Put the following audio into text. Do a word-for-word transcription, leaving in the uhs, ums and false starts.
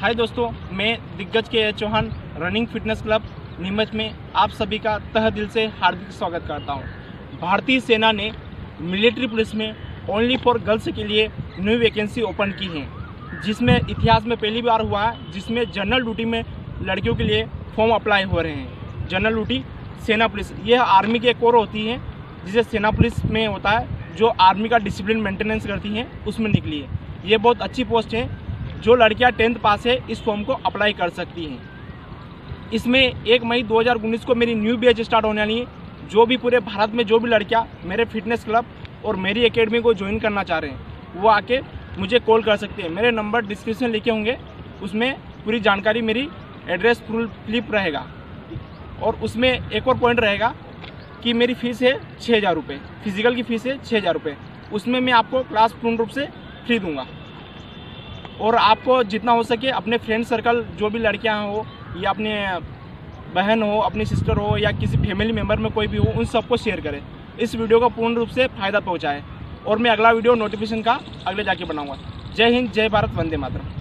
हाय दोस्तों, मैं दिग्गज KS. Chauhan running fitness club Neemuch में आप सभी का तह दिल से हार्दिक स्वागत करता हूं। भारतीय सेना ने मिलिट्री पुलिस में ओनली फॉर गर्ल्स के लिए न्यू वैकेंसी ओपन की है, जिसमें इतिहास में पहली बार हुआ है, जिसमें जनरल ड्यूटी में लड़कियों के लिए फॉर्म अप्लाई हो रहे हैं। जनरल ड्यूटी सेना पुलिस, यह आर्मी के कोर होती है, जिसे सेना पुलिस में होता है, जो आर्मी का डिसिप्लिन मेंटेनेंस करती हैं, उसमें निकली है। ये बहुत अच्छी पोस्ट है। जो लड़कियां टेंथ पास है इस फॉर्म को अप्लाई कर सकती हैं। इसमें एक मई दो हज़ार उन्नीस को मेरी न्यू बैच स्टार्ट होने वाली है। जो भी पूरे भारत में जो भी लड़कियां मेरे फिटनेस क्लब और मेरी एकेडमी को ज्वाइन करना चाह रहे हैं, वो आके मुझे कॉल कर सकते हैं। मेरे नंबर डिस्क्रिप्शन लिखे होंगे, उसमें पूरी जानकारी, मेरी एड्रेस क्लिप रहेगा। और उसमें एक और पॉइंट रहेगा कि मेरी फ़ीस है छः हज़ार रुपये, फिजिकल की फ़ीस है छः हज़ार रुपये। उसमें मैं आपको क्लास पूर्ण रूप से फ्री दूंगा। और आपको जितना हो सके अपने फ्रेंड सर्कल, जो भी लड़कियां हो या अपने बहन हो, अपनी सिस्टर हो या किसी फैमिली मेम्बर में कोई भी हो, उन सबको शेयर करें। इस वीडियो का पूर्ण रूप से फ़ायदा पहुंचाएं। और मैं अगला वीडियो नोटिफिकेशन का अगले जाके बनाऊंगा। जय हिंद, जय भारत, वंदे मातरम।